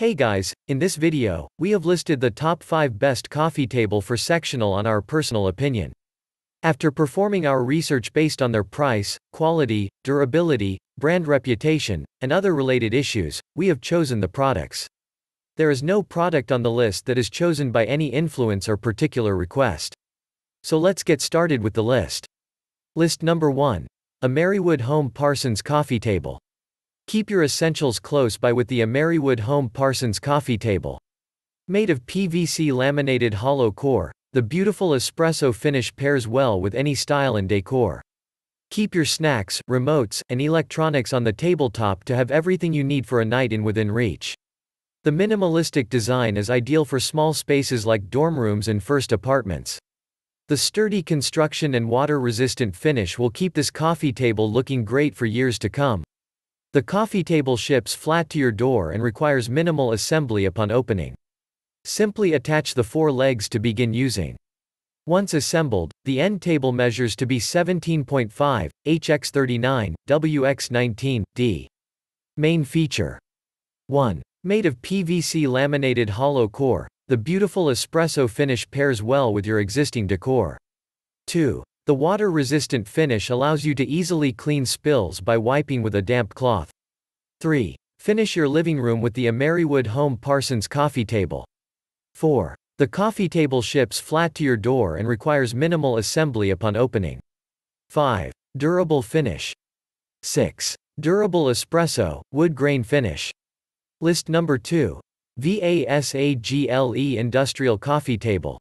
Hey guys, in this video, we have listed the top 5 best coffee table for sectional on our personal opinion. After performing our research based on their price, quality, durability, brand reputation, and other related issues, we have chosen the products. There is no product on the list that is chosen by any influence or particular request. So let's get started with the list. List number 1. Ameriwood Home Parsons Coffee Table. Keep your essentials close by with the Ameriwood Home Parsons Coffee Table. Made of PVC laminated hollow core, the beautiful espresso finish pairs well with any style and decor. Keep your snacks, remotes, and electronics on the tabletop to have everything you need for a night in within reach. The minimalistic design is ideal for small spaces like dorm rooms and first apartments. The sturdy construction and water-resistant finish will keep this coffee table looking great for years to come. The coffee table ships flat to your door and requires minimal assembly upon opening. Simply attach the 4 legs to begin using. Once assembled, the end table measures to be 17.5, HX39, WX19, D. Main feature. 1. Made of PVC laminated hollow core, the beautiful espresso finish pairs well with your existing decor. 2. The water-resistant finish allows you to easily clean spills by wiping with a damp cloth. 3. Finish your living room with the Ameriwood Home Parsons Coffee Table. 4. The coffee table ships flat to your door and requires minimal assembly upon opening. 5. Durable finish. 6. Durable espresso, wood grain finish. List number 2. VASAGLE Industrial Coffee Table.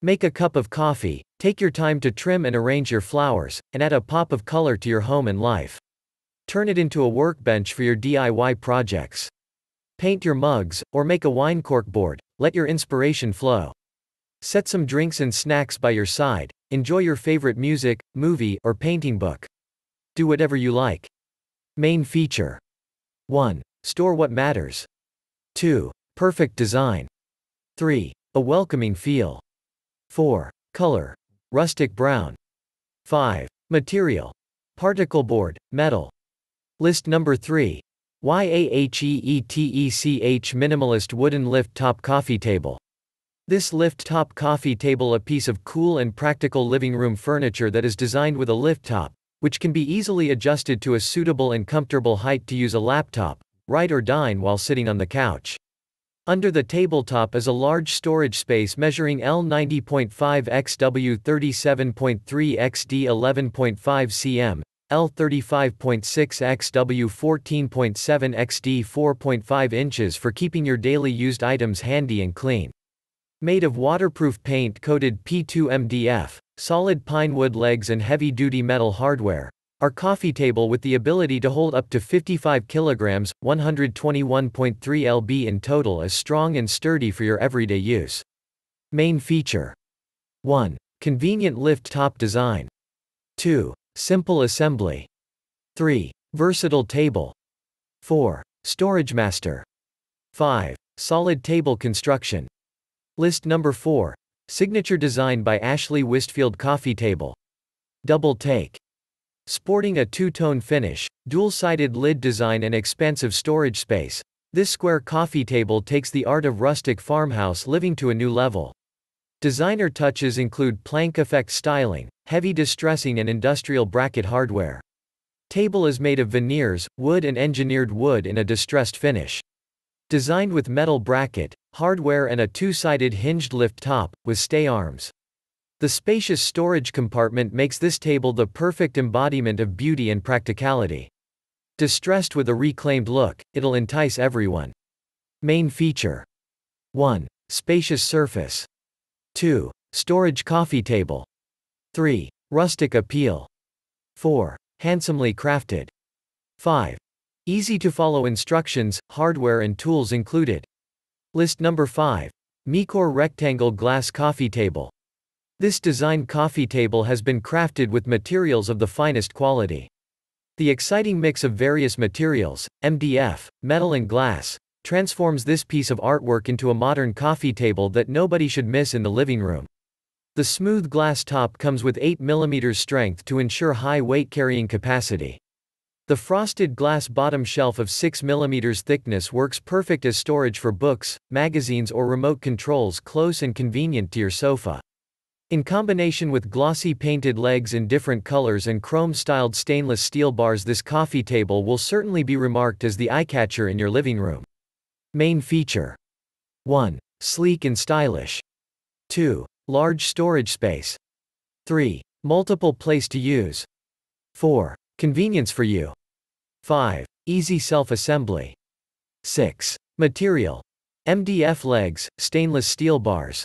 Make a cup of coffee. Take your time to trim and arrange your flowers, and add a pop of color to your home and life. Turn it into a workbench for your DIY projects. Paint your mugs, or make a wine corkboard, let your inspiration flow. Set some drinks and snacks by your side, enjoy your favorite music, movie, or painting book. Do whatever you like. Main feature. 1. Store what matters. 2. Perfect design. 3. A welcoming feel. 4. Color. Rustic brown. 5. Material. Particle board, metal. List number 3. YAHEETECH Minimalist Wooden Lift-Top Coffee Table. This lift-top coffee table is a piece of cool and practical living room furniture that is designed with a lift-top, which can be easily adjusted to a suitable and comfortable height to use a laptop, write or dine while sitting on the couch. Under the tabletop is a large storage space measuring L90.5 × W37.3 × D11.5 cm, L35.6 × W14.7 × D 4.5 inches for keeping your daily used items handy and clean. Made of waterproof paint-coated P2MDF, solid pine wood legs and heavy-duty metal hardware, our coffee table with the ability to hold up to 55 kilograms, 121.3 lb in total is strong and sturdy for your everyday use. Main feature. 1. Convenient lift-top design. 2. Simple assembly. 3. Versatile table. 4. Storage master. 5. Solid table construction. List number 4. Signature design by Ashley Wystfield Coffee Table. Double take. Sporting a two-tone finish, dual-sided lid design and expansive storage space, this square coffee table takes the art of rustic farmhouse living to a new level. Designer touches include plank effect styling, heavy distressing and industrial bracket hardware. Table is made of veneers, wood and engineered wood in a distressed finish. Designed with metal bracket, hardware and a two-sided hinged lift top, with stay arms. The spacious storage compartment makes this table the perfect embodiment of beauty and practicality. Distressed with a reclaimed look, it'll entice everyone. Main feature. 1. Spacious surface. 2. Storage coffee table. 3. Rustic appeal. 4. Handsomely crafted. 5. Easy to follow instructions, hardware and tools included. List number 5. Mecor Rectangle Glass Coffee Table. This design coffee table has been crafted with materials of the finest quality. The exciting mix of various materials, MDF, metal and glass, transforms this piece of artwork into a modern coffee table that nobody should miss in the living room. The smooth glass top comes with 8 mm strength to ensure high weight carrying capacity. The frosted glass bottom shelf of 6 mm thickness works perfect as storage for books, magazines or remote controls, close and convenient to your sofa. In combination with glossy painted legs in different colors and chrome-styled stainless steel bars, this coffee table will certainly be remarked as the eye-catcher in your living room. Main feature 1. Sleek and stylish. 2. Large storage space. 3. Multiple place to use. 4. Convenience for you. 5. Easy self-assembly. 6. Material: MDF legs, stainless steel bars.